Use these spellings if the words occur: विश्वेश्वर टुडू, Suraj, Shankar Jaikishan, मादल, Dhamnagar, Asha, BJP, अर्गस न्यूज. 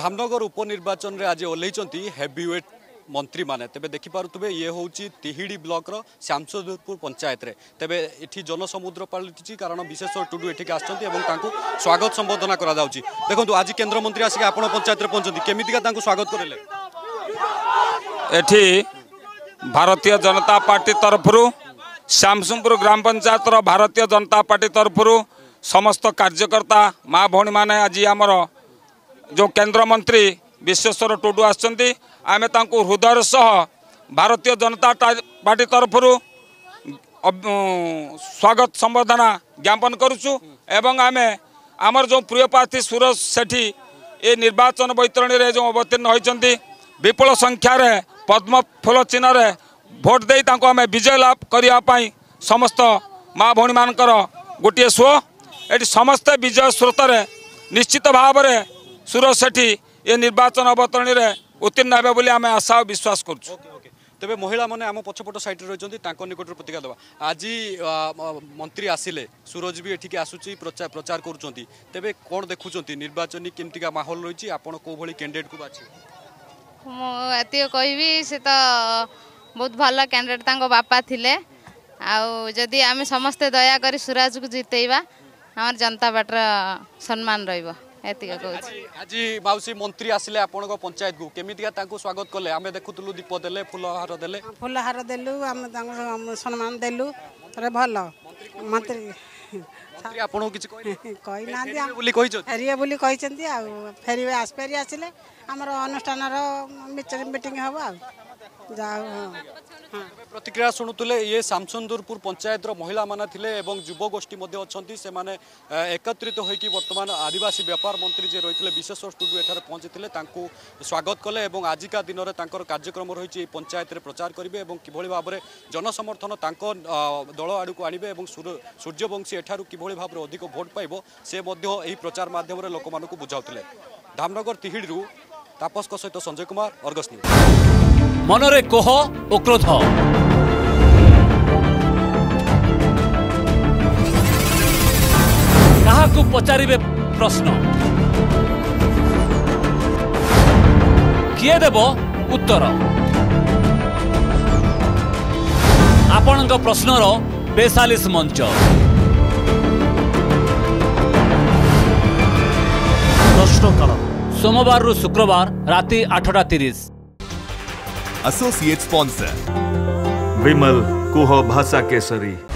धामनगर उपनिर्वाचन रे आज ओल्लैचंती हेवीवेट मंत्री माने तेबे देखि पारुतबे ये होउची तिहिडी ब्लॉक रो श्यामसुदरपुर पंचायत रे तेबे एठी जनसमुद्र पालटिची कारण विशेष टुडू एठी आछंती एवं तांकू स्वागत संबोधन करा जाउची। देखंतु आज केंद्र मंत्री आसी आपण पंचायत रे पहुंचंती केमितिका तांकू स्वागत करले। एठी भारतीय जनता पार्टी तरफरु श्यामसुदरपुर ग्राम पंचायत रो भारतीय जनता पार्टी तरफरु समस्त कार्यकर्ता माँ भौणी माने आज आमर जो केंद्र मंत्री विश्वेश्वर टुडू आसछंती आमे तांकू हृदय सह भारतीय जनता पार्टी तरफरु स्वागत संबर्धना ज्ञापन करुचु एवं आमे आमर जो प्रिय प्रार्थी सूरज सेठी ए निर्वाचन बैतरणी रे जो अवतीर्ण होइछंती विपुल संख्या रे पद्म फूल चिन्ह रे भोट देई तांको आमे विजय लाभ करिया पाई समस्त माँ भौणी मानकर गोटे शो एटी समस्त विजय स्रोत रे निश्चित भाव रे सूरज सेठी ये निर्वाचन अवतरणी रे उत्तीर्ण हेबे बोली आमे आशा और विश्वास करछु। तेबे महिला माने आम पछपट साइड रे रहजंती तांको निकट प्रतिक्रिया देबा आज मंत्री आसिले सूरज भी एठिके आसुची प्रचार करूचंती तेबे कोन देखुचंती निर्वाचनी केमतिका माहौल रहिची आपण को भली कैंडिडेट को बाछी मो एते कहबी से तो बहुत भला कैंडिडेट तांको बापा थिले आउ जदी आमे समस्त दया करी सूरज को जितेइबा हमर जनता बाटर सम्मान रहइबो। आज मौसी मंत्री आसिले आपण को पंचायत को केमितिया तांको स्वागत कले आमे देखुतलु दीप देले फुलहार देलु आमे तांको सम्मान देलु रे भलो मंत्री मंत्री आपण किछ कहि ना दिया बोली कहि छ फेरिया बोली कहि छेंती आ फेरिया आसपेरी आसिले हमर अनुष्ठान रो मीटिंग हबो आ जाओ हां प्रतिक्रिया सुनुतले ये श्यामसुंदरपुर पंचायत रो महिला माना थिले एवं युवा गोष्ठी मध्ये अछंती से माने एकत्रित होई कि वर्तमान आदिवासी व्यापार मंत्री जे रहितले विशेष स्टूडियो एठारे पहुंचीथिले तांको स्वागत कले एवं आजिका दिन रे तांकर कार्यक्रम रहिछि पंचायत रे प्रचार करिवे एवं किभली भाव रे जनसमर्थन तांको दल आडू को आनिबे एवं सूर्यवंशी एठारु किभली भाव रे अधिक वोट पाइबो से मध्ये एही प्रचार माध्यम रे लोकमानकु बुझाउथिले। धामनगर तिहिडीरु तापसक सहित संजय कुमार अर्गस न्यूज। मनरे कोह ओ क्रोध काहाकु पचारिबे प्रश्न किए देब उत्तर आपनक प्रश्नर 42 मंच प्रश्नकाल सोमवार रु शुक्रवार राति 8:30। एसोसिएट स्पॉन्सर विमल कुह भाषा केसरी।